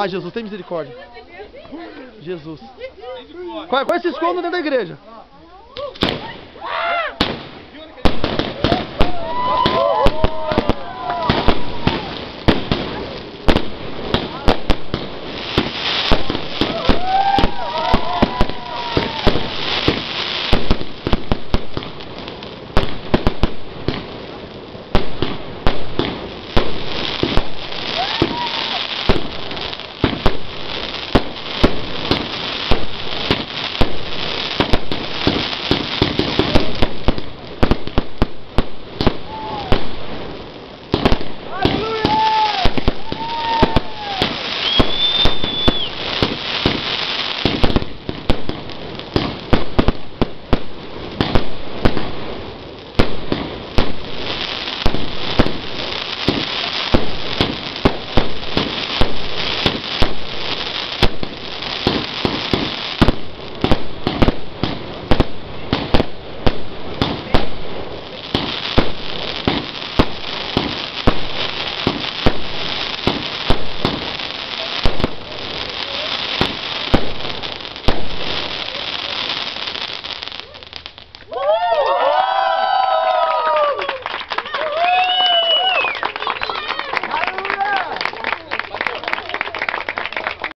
Ah, Jesus, tem misericórdia. Jesus. Quase se esconde dentro da igreja.